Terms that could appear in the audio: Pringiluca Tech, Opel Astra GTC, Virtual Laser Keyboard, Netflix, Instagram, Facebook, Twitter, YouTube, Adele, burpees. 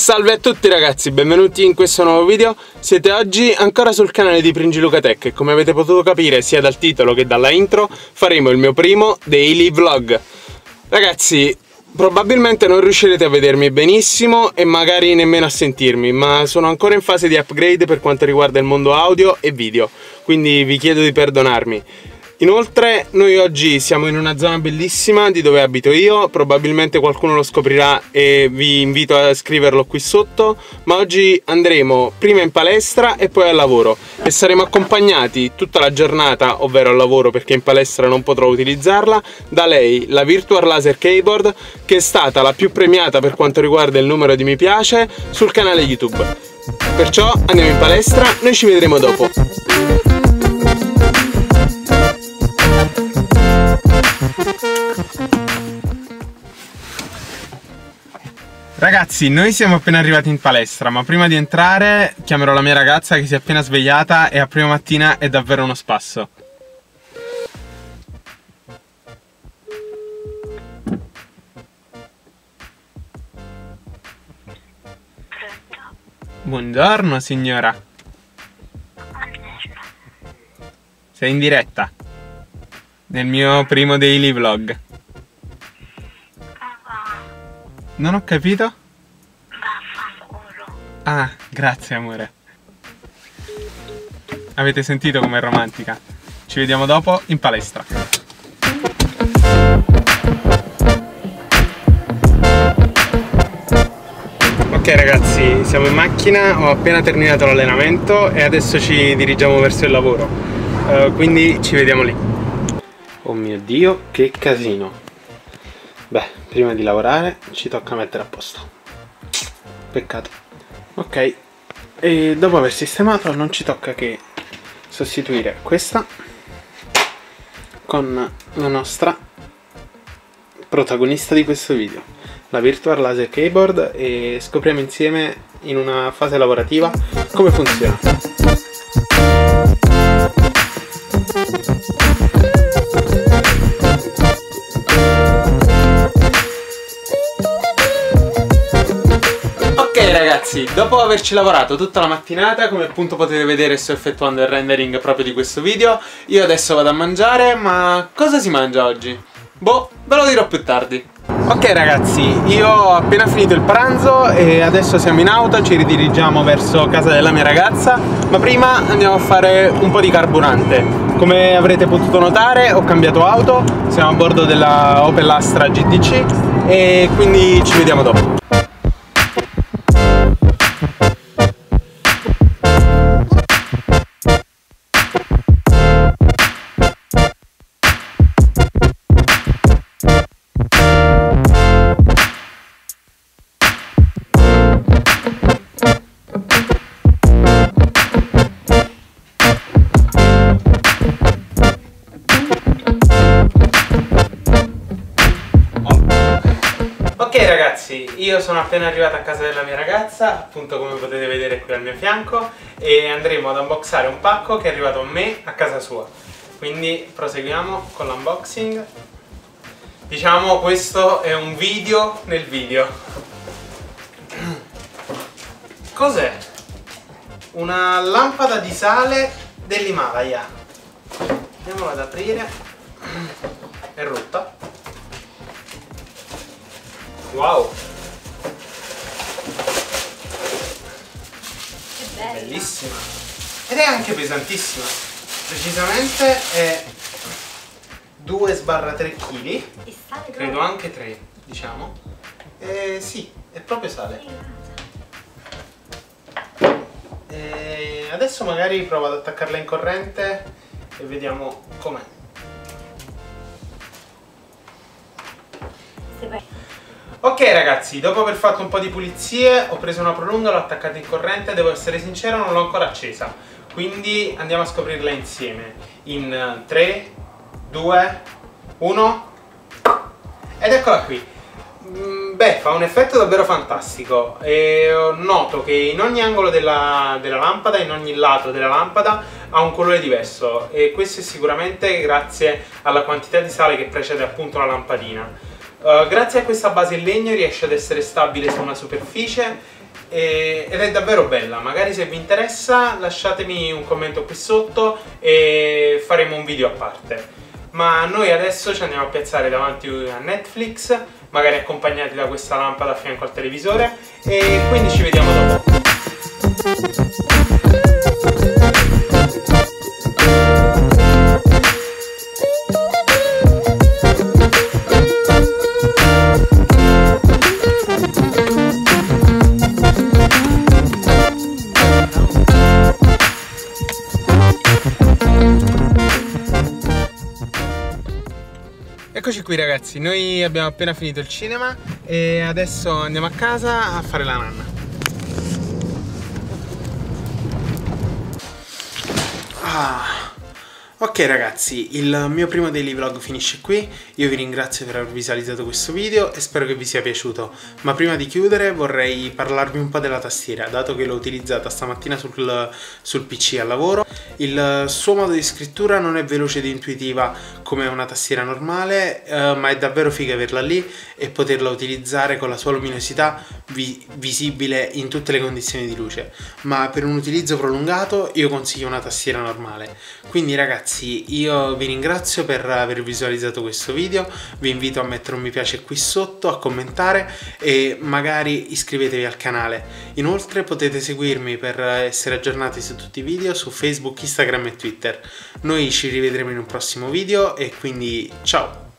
Salve a tutti ragazzi, benvenuti in questo nuovo video. Siete oggi ancora sul canale di Pringiluca Tech e come avete potuto capire sia dal titolo che dalla intro faremo il mio primo daily vlog. Ragazzi, probabilmente non riuscirete a vedermi benissimo e magari nemmeno a sentirmi, ma sono ancora in fase di upgrade per quanto riguarda il mondo audio e video, quindi vi chiedo di perdonarmi. Inoltre noi oggi siamo in una zona bellissima di dove abito io, probabilmente qualcuno lo scoprirà e vi invito a scriverlo qui sotto, ma oggi andremo prima in palestra e poi al lavoro e saremo accompagnati tutta la giornata, ovvero al lavoro perché in palestra non potrò utilizzarla, da lei, la Virtual Laser Keyboard, che è stata la più premiata per quanto riguarda il numero di mi piace sul canale YouTube. Perciò andiamo in palestra, noi ci vedremo dopo. Ragazzi, noi siamo appena arrivati in palestra, ma prima di entrare chiamerò la mia ragazza che si è appena svegliata e a prima mattina è davvero uno spasso. Pronto? Buongiorno signora. Buongiorno. Sei in diretta nel mio primo daily vlog. Non ho capito? Vaffanculo. Ah, grazie amore. Avete sentito com'è romantica? Ci vediamo dopo in palestra. Ok ragazzi, siamo in macchina, ho appena terminato l'allenamento e adesso ci dirigiamo verso il lavoro, quindi ci vediamo lì. Oh mio Dio, che casino! Beh, prima di lavorare ci tocca mettere a posto. Peccato. Ok, e dopo aver sistemato non ci tocca che sostituire questa con la nostra protagonista di questo video, la Virtual Laser Keyboard, e scopriamo insieme in una fase lavorativa come funziona. Ragazzi, dopo averci lavorato tutta la mattinata, come appunto potete vedere sto effettuando il rendering proprio di questo video. Io adesso vado a mangiare, ma cosa si mangia oggi? Boh, ve lo dirò più tardi. Ok ragazzi, io ho appena finito il pranzo e adesso siamo in auto, ci ridirigiamo verso casa della mia ragazza, ma prima andiamo a fare un po' di carburante. Come avrete potuto notare ho cambiato auto, siamo a bordo della Opel Astra GTC e quindi ci vediamo dopo. Io sono appena arrivato a casa della mia ragazza, appunto come potete vedere qui al mio fianco, e andremo ad unboxare un pacco che è arrivato a me a casa sua. Quindi proseguiamo con l'unboxing. Diciamo questo è un video nel video. Cos'è? Una lampada di sale dell'Himalaya. Andiamola ad aprire. È rotta. Wow! Bellissima! Ed è anche pesantissima. Precisamente è 2/3 kg. Credo anche 3, diciamo. Sì, è proprio sale. Adesso magari provo ad attaccarla in corrente e vediamo com'è. Ok ragazzi, dopo aver fatto un po' di pulizie ho preso una prolunga, l'ho attaccata in corrente, devo essere sincero non l'ho ancora accesa, quindi andiamo a scoprirla insieme in 3, 2, 1 ed eccola qui. Beh, fa un effetto davvero fantastico e noto che in ogni angolo della lampada, in ogni lato della lampada ha un colore diverso e questo è sicuramente grazie alla quantità di sale che precede appunto la lampadina. Grazie a questa base in legno riesce ad essere stabile su una superficie ed è davvero bella. Magari se vi interessa lasciatemi un commento qui sotto e faremo un video a parte. Ma noi adesso ci andiamo a piazzare davanti a Netflix, magari accompagnati da questa lampada a fianco al televisore, e quindi ci vediamo dopo. Eccoci qui ragazzi, noi abbiamo appena finito il cinema e adesso andiamo a casa a fare la nanna. Ok ragazzi, il mio primo daily vlog finisce qui. Io vi ringrazio per aver visualizzato questo video e spero che vi sia piaciuto. Ma prima di chiudere vorrei parlarvi un po' della tastiera, dato che l'ho utilizzata stamattina sul PC al lavoro. Il suo modo di scrittura non è veloce ed intuitiva come una tastiera normale, ma è davvero figa averla lì e poterla utilizzare con la sua luminosità visibile in tutte le condizioni di luce. Ma per un utilizzo prolungato io consiglio una tastiera normale. Quindi ragazzi, io vi ringrazio per aver visualizzato questo video, vi invito a mettere un mi piace qui sotto, a commentare e magari iscrivetevi al canale. Inoltre potete seguirmi per essere aggiornati su tutti i video su Facebook, Instagram e Twitter. Noi ci rivedremo in un prossimo video e quindi ciao!